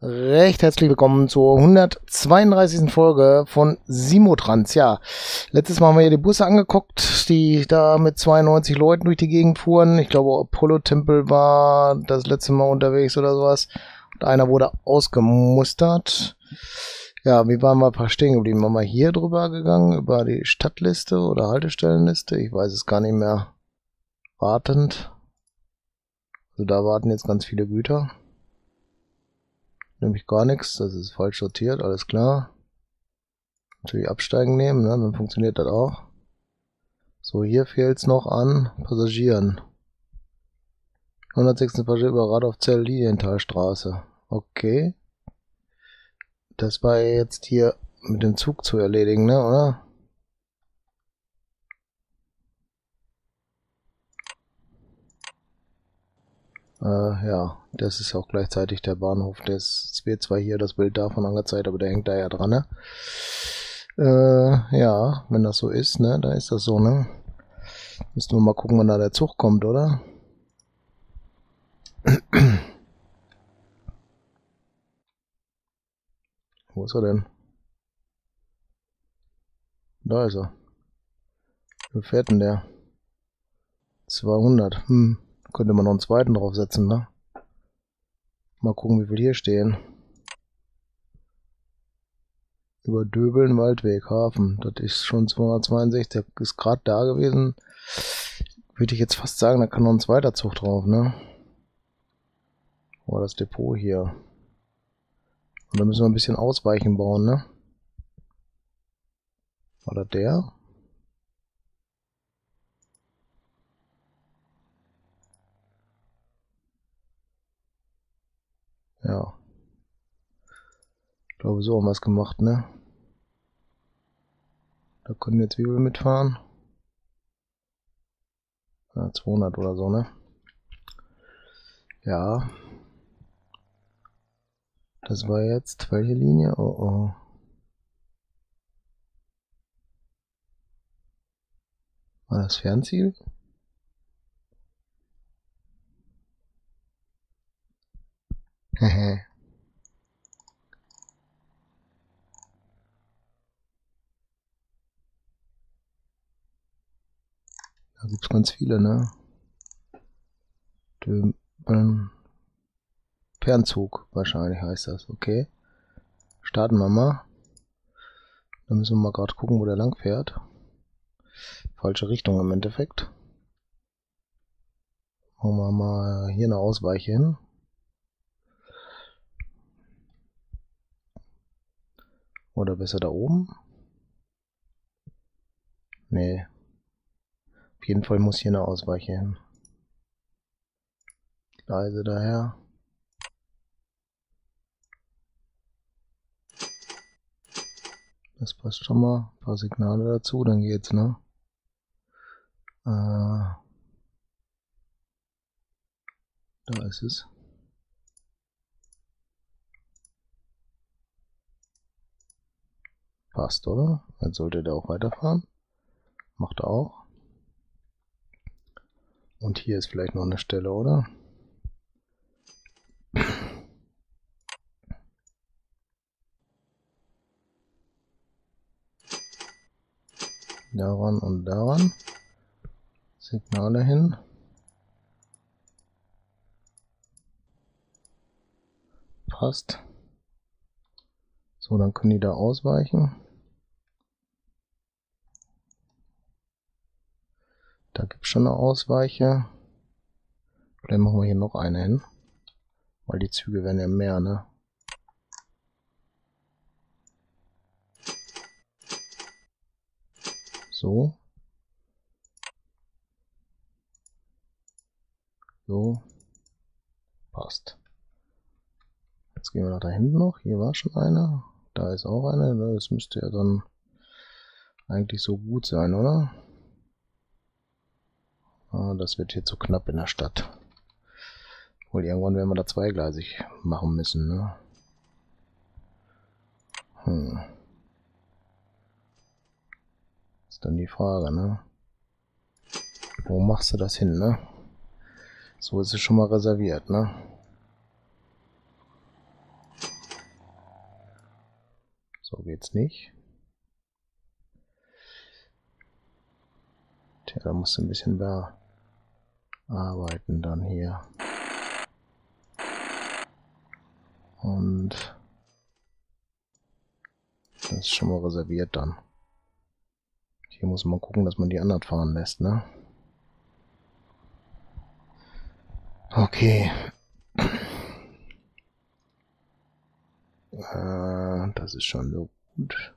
Recht herzlich willkommen zur 132. Folge von Simutrans. Ja, letztes Mal haben wir hier die Busse angeguckt, die da mit 92 Leuten durch die Gegend fuhren. Ich glaube, Apollo Tempel war das letzte Mal unterwegs oder sowas. Und einer wurde ausgemustert. Ja, wie waren wir ein paar stehen geblieben? Waren wir hier drüber gegangen, über die Stadtliste oder Haltestellenliste? Ich weiß es gar nicht mehr. Wartend. Also da warten jetzt ganz viele Güter. Nämlich gar nichts, das ist falsch sortiert, alles klar. Natürlich absteigen nehmen, ne? Dann funktioniert das auch. So, hier fehlt es noch an Passagieren. 106. Passagier über Radolfzell, Lilientalstraße. Okay. Das war jetzt hier mit dem Zug zu erledigen, ne, oder? Ja, das ist auch gleichzeitig der Bahnhof. Es wird zwar hier das Bild davon angezeigt, aber der hängt da ja dran, ne? Ja, wenn das so ist, ne? Da ist das so, ne? Müssen wir mal gucken, wann da der Zug kommt, oder? Wo ist er denn? Da ist er. Wie fährt denn der? 200, Könnte man noch einen zweiten draufsetzen, ne? Mal gucken, wie viel hier stehen. Über Döbeln Waldweg Hafen. Das ist schon 262. Der ist gerade da gewesen. Würde ich jetzt fast sagen, da kann noch ein zweiter Zug drauf, ne? Oh, das Depot hier. Und da müssen wir ein bisschen Ausweichen bauen, ne? War das der? Ja. Ich glaube, so haben wir es gemacht, ne? Da können jetzt Wiebel mitfahren. Ja, 200 oder so, ne? Ja. Das war jetzt welche Linie? Oh oh. War das Fernziel? Hehe. Da gibt's ganz viele, ne? Fernzug wahrscheinlich heißt das, okay. Starten wir mal. Dann müssen wir mal gerade gucken, wo der lang fährt. Falsche Richtung im Endeffekt. Machen wir mal hier eine Ausweiche hin. Oder besser da oben? Nee. Auf jeden Fall muss hier eine Ausweiche hin. Gleise daher. Das passt schon mal. Ein paar Signale dazu, dann geht's, ne? Da ist es. Passt, oder? Dann sollte der auch weiterfahren. Macht er auch. Und hier ist vielleicht noch eine Stelle, oder? Daran und daran. Signale hin. Passt. So, dann können die da ausweichen. Da gibt es schon eine Ausweiche. Vielleicht machen wir hier noch eine hin. Weil die Züge werden ja mehr, ne? So. So. Passt. Jetzt gehen wir nach da hinten noch. Hier war schon einer. Da ist auch einer. Das müsste ja dann eigentlich so gut sein, oder? Ah, das wird hier zu knapp in der Stadt. Obwohl, irgendwann werden wir da zweigleisig machen müssen, ne? Ist dann die Frage, ne? Wo machst du das hin, ne? So ist es schon mal reserviert, ne? So geht's nicht. Tja, da musst du ein bisschen bearbeiten dann hier. Und das ist schon mal reserviert dann. Hier muss man gucken, dass man die anderen fahren lässt, ne? Okay. Das ist schon so gut.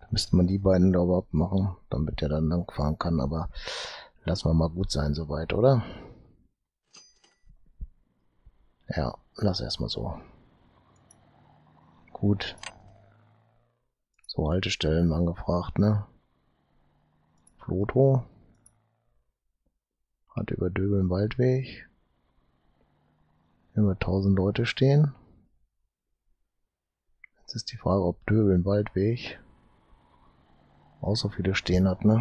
Da müsste man die beiden da überhaupt machen, damit er dann lang fahren kann, aber lassen wir mal gut sein soweit, oder? Ja, lass erstmal so. Gut. So, Haltestellen angefragt, ne? Flotho. Hat über Döbeln Waldweg. Über 1000 Leute stehen. Jetzt ist die Frage, ob Döbeln Waldweg auch so viele stehen hat, ne?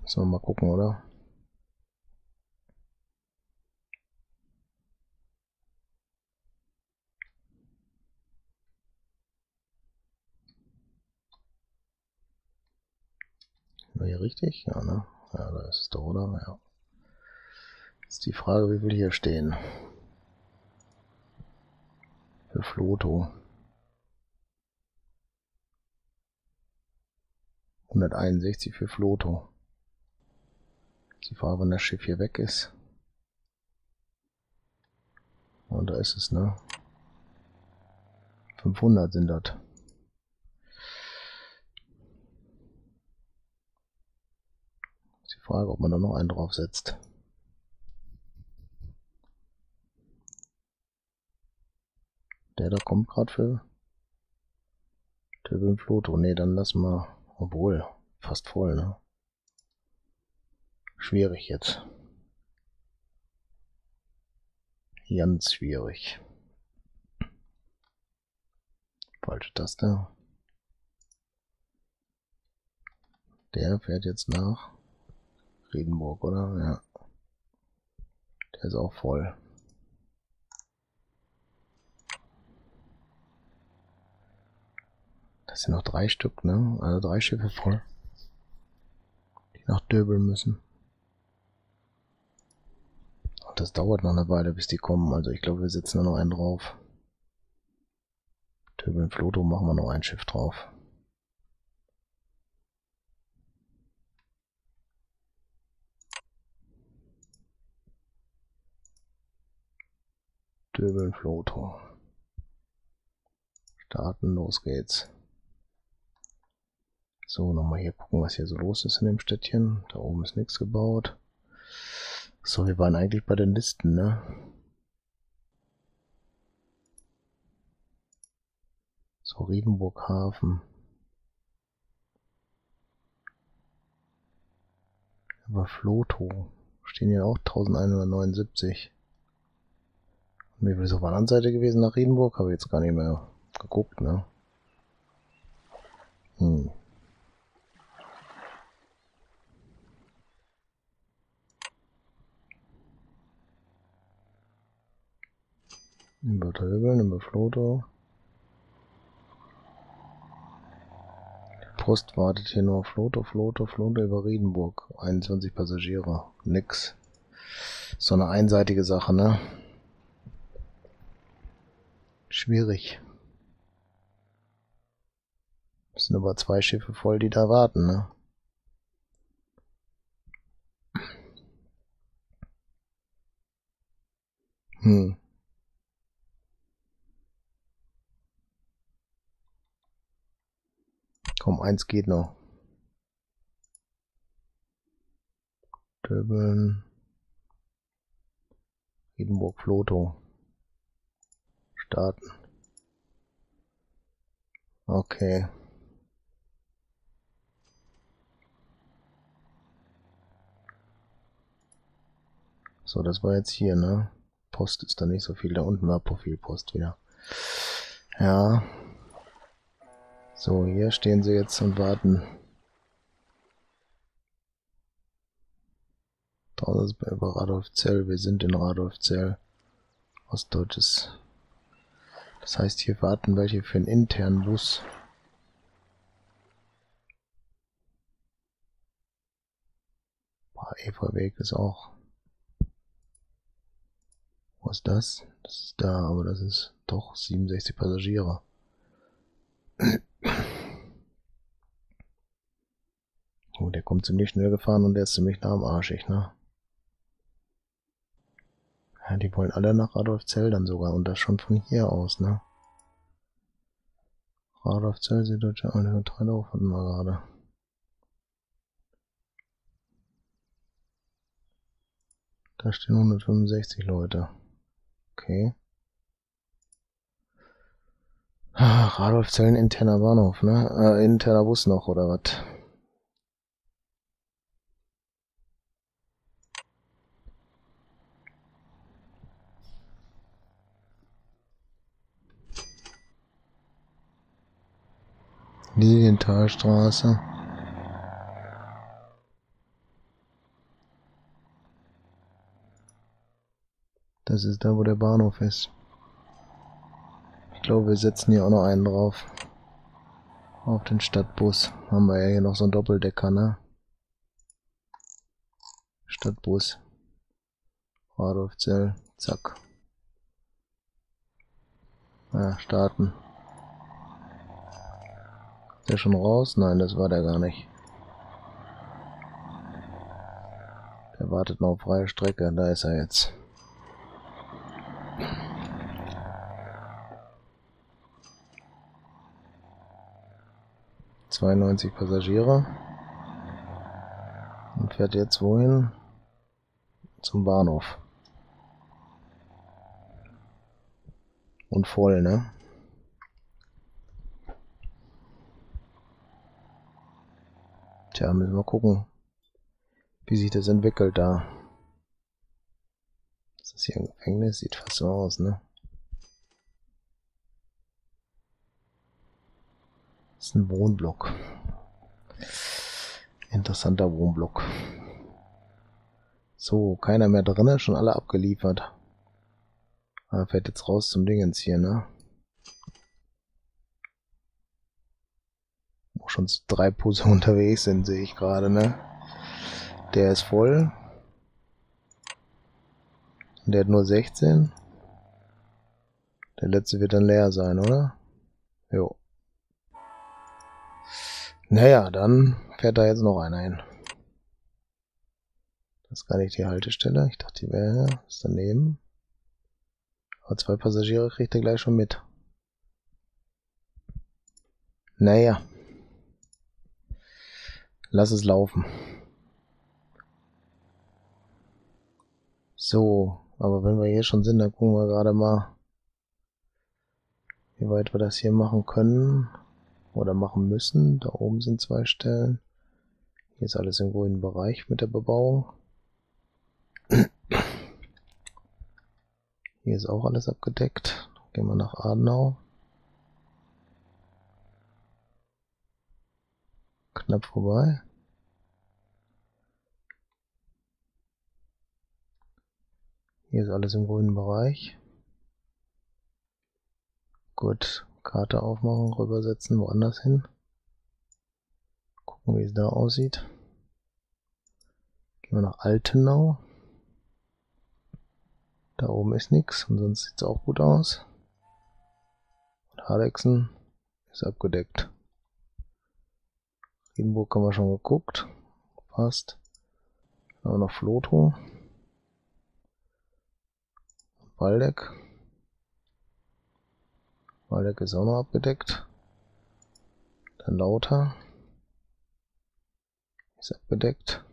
Müssen wir mal gucken, oder? Hier richtig? Ja, ne? Ja, da ist es doch, oder? Ja. Jetzt die Frage, wie will hier stehen? Für Flotho. 161 für Flotho. Die Frage, wenn das Schiff hier weg ist. Und da ist es, ne? 500 sind das. Frage, ob man da noch einen draufsetzt. Der da kommt gerade für Döbeln Flotho. Ne, dann lass mal, obwohl, fast voll, ne? Schwierig jetzt. Ganz schwierig. Falsche Taste. Der fährt jetzt nach Riedenburg, oder? Ja. Der ist auch voll. Das sind noch 3 Stück, ne? Also 3 Schiffe voll. Die nach Döbeln müssen. Und das dauert noch eine Weile, bis die kommen. Also ich glaube, wir setzen da noch einen drauf. Döbeln Flotho machen wir noch ein Schiff drauf. Döbeln Flotho. Starten, los geht's. So, nochmal hier gucken, was hier so los ist in dem Städtchen. Da oben ist nichts gebaut. So, wir waren eigentlich bei den Listen, ne? So, Riedenburg Hafen. Aber Flotho. Stehen hier auch 1179. Wie viel ist auf der anderen Seite gewesen nach Riedenburg? Habe ich jetzt gar nicht mehr geguckt, ne? Hm. Über Döbeln, über Flotho. Die Post wartet hier nur Flotho, Flotho, Flotho über Riedenburg. 21 Passagiere. Nix. So eine einseitige Sache, ne? Schwierig. Es sind aber 2 Schiffe voll, die da warten, ne? Hm. Komm, eins geht noch. Döbeln. Riedenburg Flotho. Starten. Okay. So, das war jetzt hier, ne? Post ist da nicht so viel. Da unten war Profilpost wieder. Ja. So, hier stehen sie jetzt und warten. Draußen ist über Radolfzell. Wir sind in Radolfzell. Ostdeutsches. Das heißt, hier warten welche für einen internen Bus. Efeuweg ist auch. Was ist das? Das ist da, aber das ist doch 67 Passagiere. Oh, der kommt ziemlich schnell gefahren und der ist ziemlich nah am Arsch, ich, ne? Ja, die wollen alle nach Radolfzell dann sogar und das schon von hier aus, ne? Radolfzell, Süddeutsche Einheit, hatten wir gerade. Da stehen 165 Leute. Okay. Ah, Radolfzell, interner Bahnhof, ne? Interner Bus noch, oder was? Lilientalstraße. Das ist da, wo der Bahnhof ist. Ich glaube, wir setzen hier auch noch einen drauf. Auf den Stadtbus. Haben wir ja hier noch so einen Doppeldecker, ne? Stadtbus. Radolfzell. Zack. Ja, starten. Ist der schon raus? Nein, das war der gar nicht. Der wartet noch auf freie Strecke. Da ist er jetzt. ...92 Passagiere. Und fährt jetzt wohin? Zum Bahnhof. Und voll, ne? Tja, müssen wir gucken, wie sich das entwickelt da. Ist das hier ein Gefängnis? Sieht fast so aus, ne? Das ist ein Wohnblock. Interessanter Wohnblock. So, keiner mehr drin, schon alle abgeliefert. Er fährt jetzt raus zum Dingens hier, ne? Wo schon 3 Busse unterwegs sind, sehe ich gerade, ne? Der ist voll. Und der hat nur 16. Der letzte wird dann leer sein, oder? Jo. Naja, dann fährt da jetzt noch einer hin. Das ist gar nicht die Haltestelle. Ich dachte, die wäre ja. Ist daneben. Aber 2 Passagiere kriegt er gleich schon mit. Naja. Lass es laufen. So, aber wenn wir hier schon sind, dann gucken wir gerade mal, wie weit wir das hier machen können. Oder machen müssen. Da oben sind 2 Stellen. Hier ist alles im grünen Bereich mit der Bebauung. Hier ist auch alles abgedeckt. Gehen wir nach Adenau. Knapp vorbei. Hier ist alles im grünen Bereich. Gut. Karte aufmachen, rübersetzen, woanders hin. Gucken, wie es da aussieht. Gehen wir nach Altenau. Da oben ist nichts und sonst sieht es auch gut aus. Und Halexen ist abgedeckt. Riedenburg haben wir schon geguckt. Passt. Dann haben wir noch Flotho. Und Baldeck. Baldeck ist auch noch abgedeckt. Dann Lauter. Ist abgedeckt.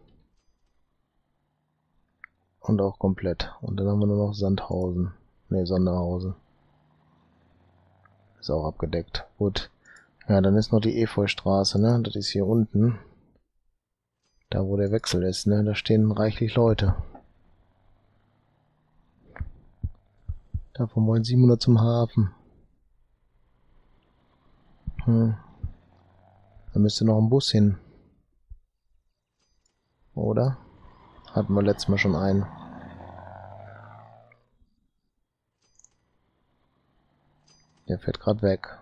Und auch komplett. Und dann haben wir nur noch Sondershausen. Ne, Sondershausen. Ist auch abgedeckt. Gut. Ja, dann ist noch die Efeustraße, ne? Das ist hier unten. Da, wo der Wechsel ist, ne? Da stehen reichlich Leute. Davon wollen 700 zum Hafen. Hm. Da müsste noch ein Bus hin. Oder? Hatten wir letztes Mal schon einen. Der fährt gerade weg.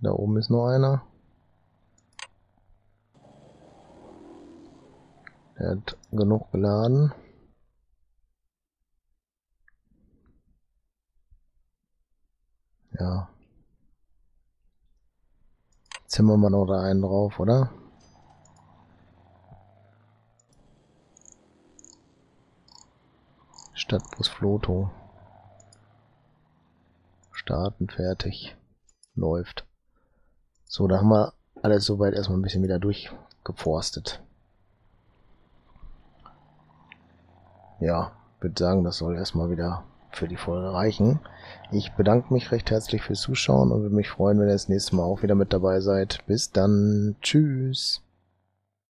Da oben ist noch einer. Der hat genug geladen. Ja. Zimmern wir noch da einen drauf, oder? Stadtbus Flotho. Starten, fertig. Läuft. So, da haben wir alles soweit erstmal ein bisschen wieder durchgeforstet. Ja, würde sagen, das soll erstmal wieder für die Folge reichen. Ich bedanke mich recht herzlich fürs Zuschauen und würde mich freuen, wenn ihr das nächste Mal auch wieder mit dabei seid. Bis dann. Tschüss.